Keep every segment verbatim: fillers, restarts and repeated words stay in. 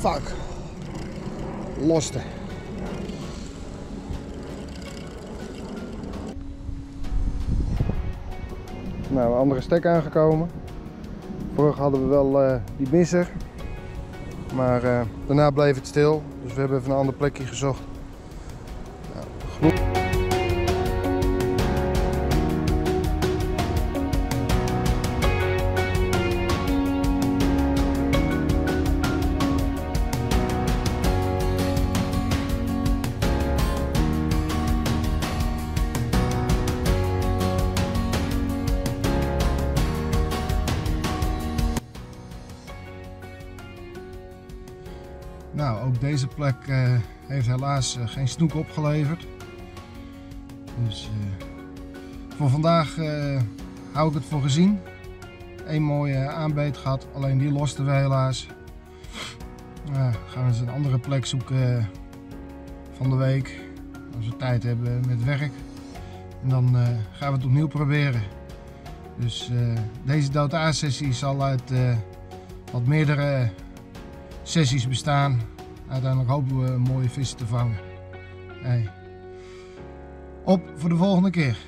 Fuck. Loste. Nou, een andere stek aangekomen. Vorig hadden we wel uh, die misser. Maar uh, daarna bleef het stil. Dus we hebben even een ander plekje gezocht. Nou, genoeg. Nou, ook deze plek uh, heeft helaas uh, geen snoek opgeleverd. Dus uh, voor vandaag uh, hou ik het voor gezien. Eén mooie uh, aanbeet gehad, alleen die losten we helaas. Uh, gaan we eens een andere plek zoeken uh, van de week. Als we tijd hebben met werk. En dan uh, gaan we het opnieuw proberen. Dus uh, deze dood-aas-sessie zal uit uh, wat meerdere... Uh, sessies bestaan. Uiteindelijk hopen we mooie vissen te vangen. Hey. Op voor de volgende keer.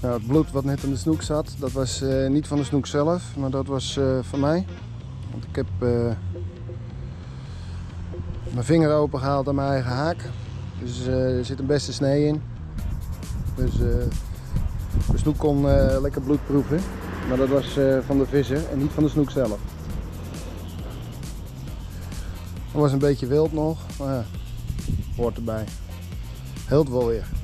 Nou, het bloed wat net aan de snoek zat, dat was uh, niet van de snoek zelf, maar dat was uh, van mij. Want ik heb uh, mijn vinger open gehaald aan mijn eigen haak. Dus uh, er zit een beste snee in. Dus uh, de snoek kon uh, lekker bloed proeven. Maar dat was uh, van de visser en niet van de snoek zelf. Het was een beetje wild nog, maar ja, hoort erbij. Heelt wel weer.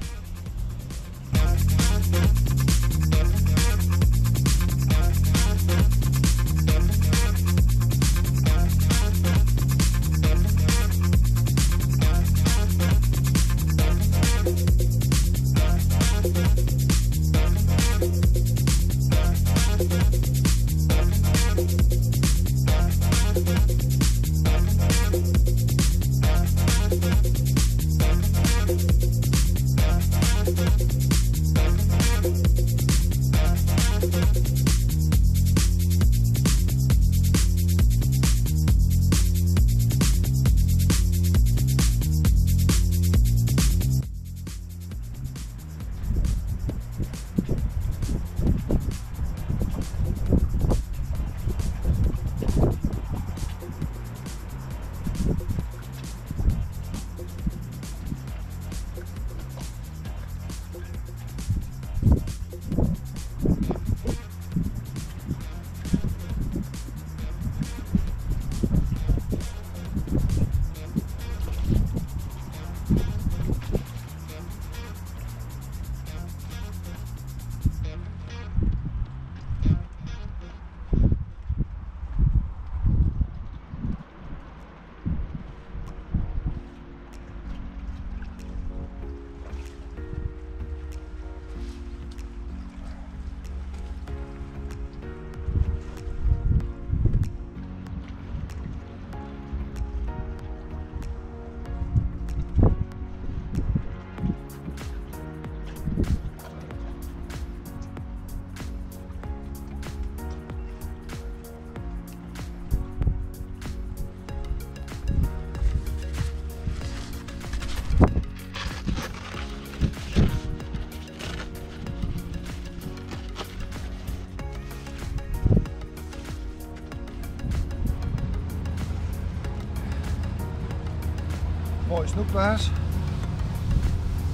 mooi snoekbaars.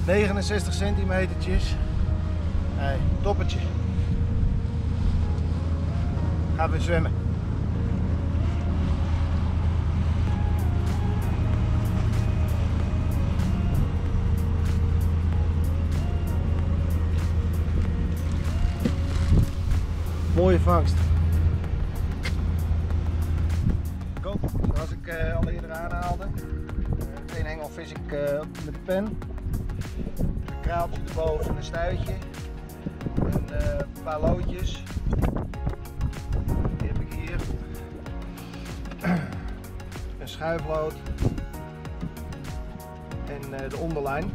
negenenzestig centimetertjes. Hey, toppertje. Gaan we zwemmen. Mooie vangst. Zoals ik uh, al eerder aanhaalde, meteen uh, engel vis ik uh, met de pen. Een kraaltje erboven, een stuitje, een uh, paar loodjes. Die heb ik hier. Een schuiflood en uh, de onderlijn.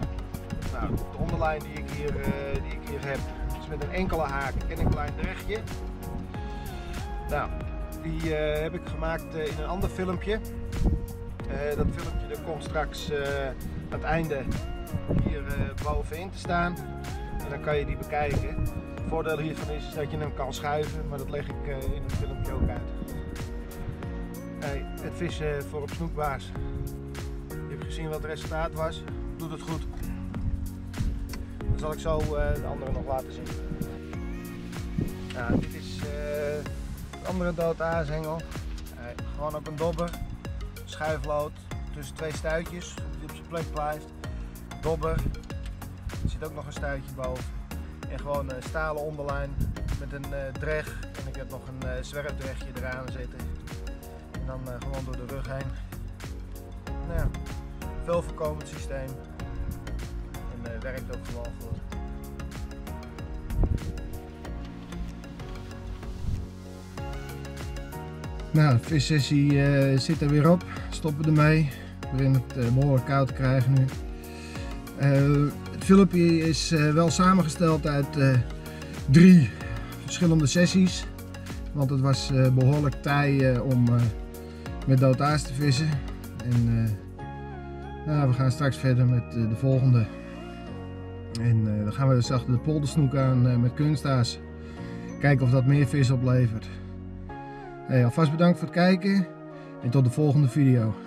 Nou, de onderlijn die ik hier, uh, die ik hier heb is met een enkele haak en een klein drechtje. Nou, die uh, heb ik gemaakt uh, in een ander filmpje. Uh, dat filmpje dat komt straks uh, aan het einde hier uh, bovenin te staan. En dan kan je die bekijken. Het voordeel hiervan is dat je hem kan schuiven, maar dat leg ik uh, in het filmpje ook uit. Hey, het vissen voor op snoekbaars. Je hebt gezien wat het resultaat was. Doet het goed. Dan zal ik zo uh, de andere nog laten zien. Nou, dit is... Uh, andere doodaasengel, eh, gewoon op een dobber, schuiflood tussen twee stuitjes, die op zijn plek blijft, dobber, er zit ook nog een stuitje boven en gewoon een stalen onderlijn met een uh, dreg en ik heb nog een uh, zwerfdregje eraan zitten en dan uh, gewoon door de rug heen. Nou ja, veel voorkomend systeem en uh, werkt ook gewoon goed. Nou, de vissessie uh, zit er weer op. Stoppen ermee. We beginnen het uh, behoorlijk koud te krijgen nu. Uh, het filmpje is uh, wel samengesteld uit uh, drie verschillende sessies. Want het was uh, behoorlijk taai uh, om uh, met doodaas te vissen. En uh, nou, we gaan straks verder met uh, de volgende. En uh, dan gaan we dus achter de poldersnoek aan uh, met kunstaas. Kijken of dat meer vis oplevert. Hey, alvast bedankt voor het kijken en tot de volgende video.